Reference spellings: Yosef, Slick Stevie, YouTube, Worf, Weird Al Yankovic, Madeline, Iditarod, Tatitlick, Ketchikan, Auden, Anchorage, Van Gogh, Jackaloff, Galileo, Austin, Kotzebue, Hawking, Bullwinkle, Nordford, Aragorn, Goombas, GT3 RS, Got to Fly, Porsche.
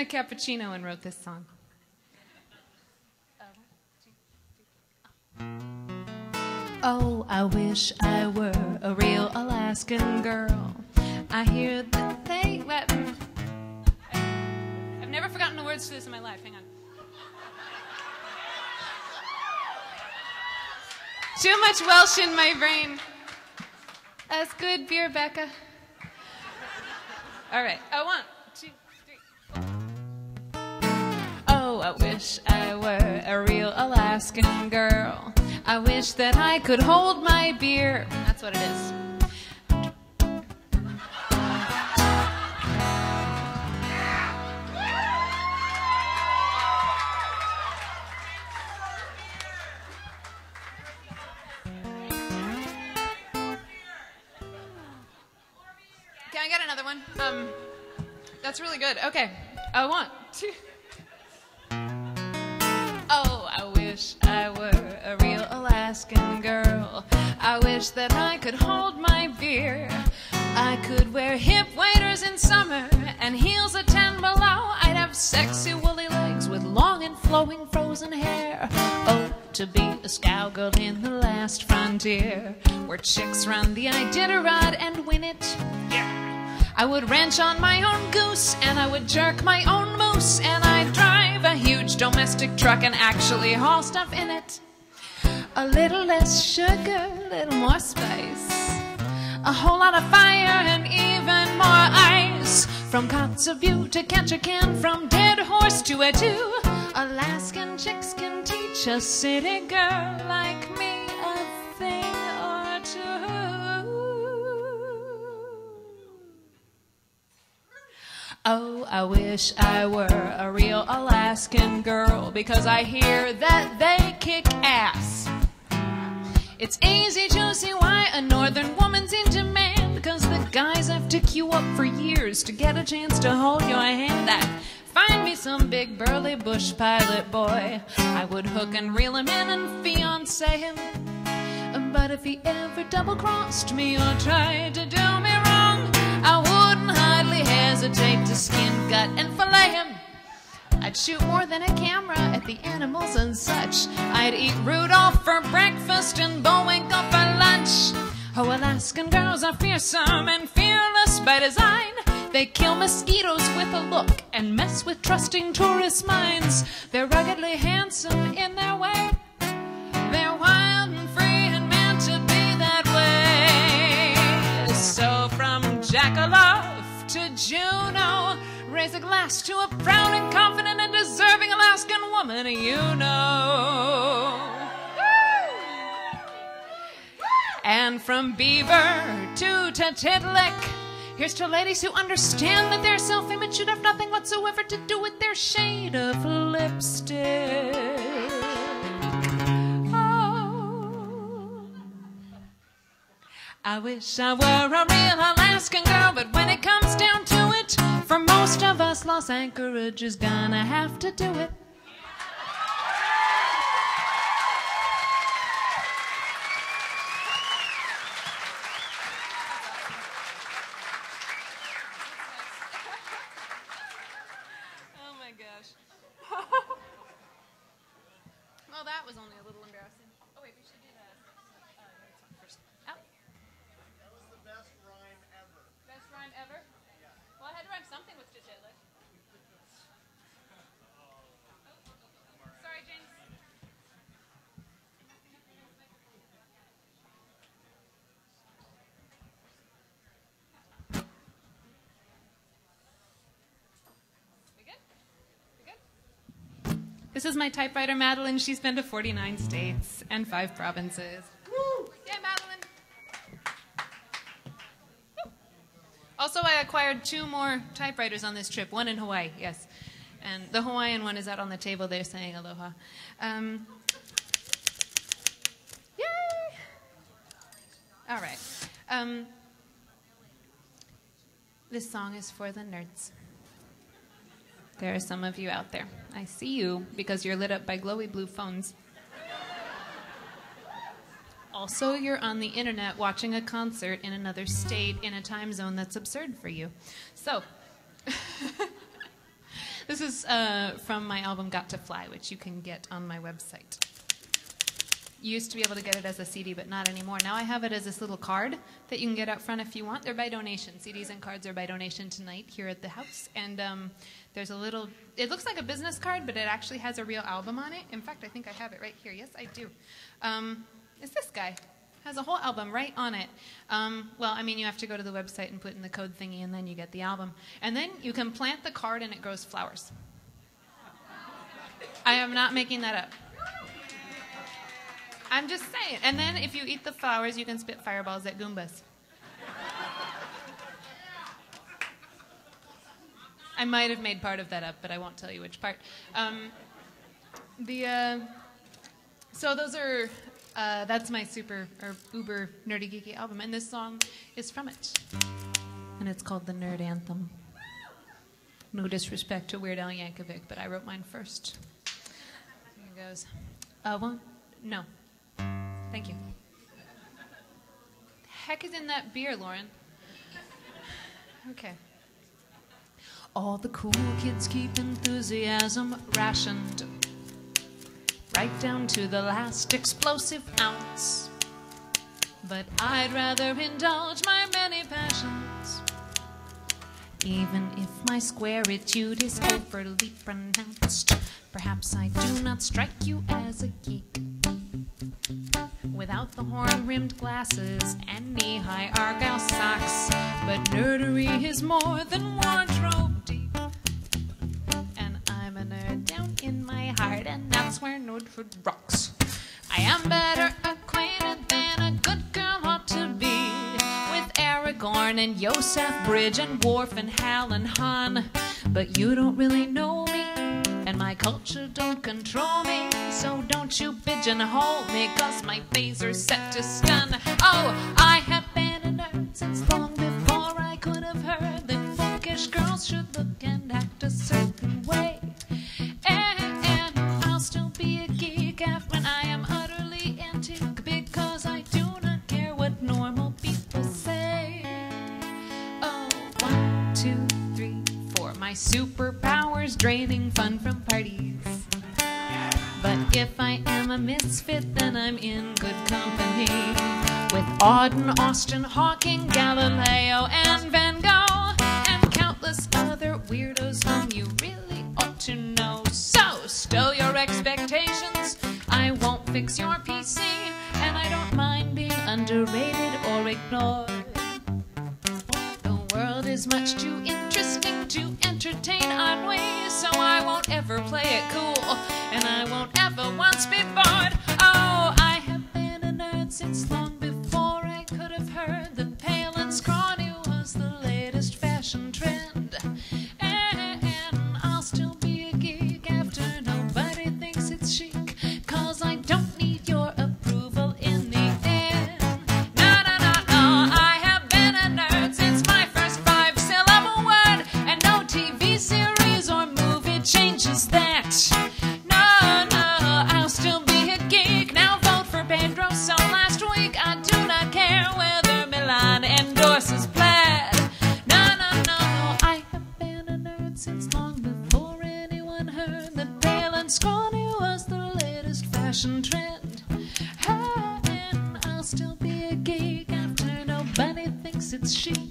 a cappuccino and wrote this song. Oh, I wish I were a real Alaskan girl. I hear that they... I've never forgotten the words to this in my life. Hang on. Too much Welsh in my brain. That's good beer, Becca. All right. Oh, 1, 2, 3. Oh, I wish I were a real Alaskan girl. I wish that I could hold my beer. That's what it is. That's really good. Okay. 1, 2. Oh, I wish I were a real Alaskan girl. I wish that I could hold my beer. I could wear hip waders in summer and heels at 10 below. I'd have sexy woolly legs with long and flowing frozen hair. Oh, to be a cowgirl in the last frontier, where chicks run the Iditarod and win it. Yeah. I would ranch on my own goose, and I would jerk my own moose, and I'd drive a huge domestic truck and actually haul stuff in it. A little less sugar, a little more spice, a whole lot of fire and even more ice. From Kotzebue to Ketchikan, from dead horse to a Jew, Alaskan chicks can teach a city girl like me a thing or two. Oh, I wish I were a real Alaskan girl, because I hear that they kick ass. It's easy to see why a northern woman's in demand, because the guys have to queue up for years to get a chance to hold your hand. I'd find me some big burly bush pilot boy. I would hook and reel him in and fiance him. But if he ever double-crossed me or tried to do me wrong, I wouldn't hardly hesitate to skin, gut, and fillet him. I'd shoot more than a camera at the animals and such. I'd eat Rudolph for breakfast and Bullwinkle for lunch. Oh, Alaskan girls are fearsome and fearless by design. They kill mosquitoes with a look and mess with trusting tourist minds. They're ruggedly handsome in their way. They're wild and free and meant to be that way. So from Jackaloff to Juno, raise a glass to a proud and confident and deserving Alaskan woman, you know. And from Beaver to Tatitlick, here's to ladies who understand that their self-image should have nothing whatsoever to do with their shade of lipstick. I wish I were a real Alaskan girl, but when it comes down to it, for most of us, Los Anchorage is gonna have to do it. Oh my gosh. Well, that was only a little embarrassing. Oh wait, we should do that. Ever? Well, I had to rhyme something with Tatitlick. Sorry, James. We good? We good? This is my typewriter, Madeline. She's been to 49 states and 5 provinces. Woo! Yeah, Madeline. Also, I acquired 2 more typewriters on this trip, one in Hawaii, yes. And the Hawaiian one is out on the table there saying aloha. Yay! All right. This song is for the nerds. There are some of you out there. I see you because you're lit up by glowy blue phones. Also, you're on the internet watching a concert in another state in a time zone that's absurd for you. So, This is from my album Got to Fly, which you can get on my website. You used to be able to get it as a CD, but not anymore. Now I have it as this little card that you can get out front if you want. They're by donation. CDs and cards are by donation tonight here at the house. And there's a little, it looks like a business card, but it actually has a real album on it. In fact, I think I have it right here. Yes, I do. It's this guy. Has a whole album right on it. Well, I mean, you have to go to the website and put in the code thingy, and then you get the album. And then you can plant the card, and it grows flowers. I am not making that up. I'm just saying. And then if you eat the flowers, you can spit fireballs at Goombas. I might have made part of that up, but I won't tell you which part. So those are... that's my super, or uber nerdy geeky album, and this song is from it. And it's called The Nerd Anthem. No disrespect to Weird Al Yankovic, but I wrote mine first. Here it goes. One, no. Thank you. The heck is in that beer, Lauren? Okay. All the cool kids keep enthusiasm rationed. Right down to the last explosive ounce. But I'd rather indulge my many passions, even if my squaritude is overly pronounced. Perhaps I do not strike you as a geek without the horn-rimmed glasses and knee-high Argyle socks. But nerdery is more than wardrobe deep, and I'm a nerd down in my heart, and that's where Nordford rocks. I am better acquainted than a good girl ought to be with Aragorn and Yosef, Bridge and Worf and Hal and Han. But you don't really know me, and my culture don't control me, so don't you pigeonhole me, 'cause my phaser's set to stun. Oh, I have been a nerd since long before I could have heard that folkish girls should look and act a certain way. And I'll still be a geek when I am utterly antique, because I do not care what normal people say. Oh, 1, 2, 3, 4. My superpower's draining fun from parties. But if I am a misfit, then I'm in good company with Auden, Austin, Hawking, Galileo, and Van Gogh, and countless other weirdos whom you really ought to know. So, stow your expectations, I won't fix your PC, and I don't mind being underrated or ignored. The world is much too interesting to entertain ennui, so I won't ever play it cool, and I won't ever once be bored. Oh, I have been a nerd since long before I could have heard that pale and scrawny was the latest fashion trend. And I'll still be a geek after nobody thinks it's chic, 'cause I don't need your approval in the end. No, no, no, no, I have been a nerd since my first 5-syllable word, and no TV series or movie changes that. Trend. And I'll still be a geek after nobody thinks it's chic.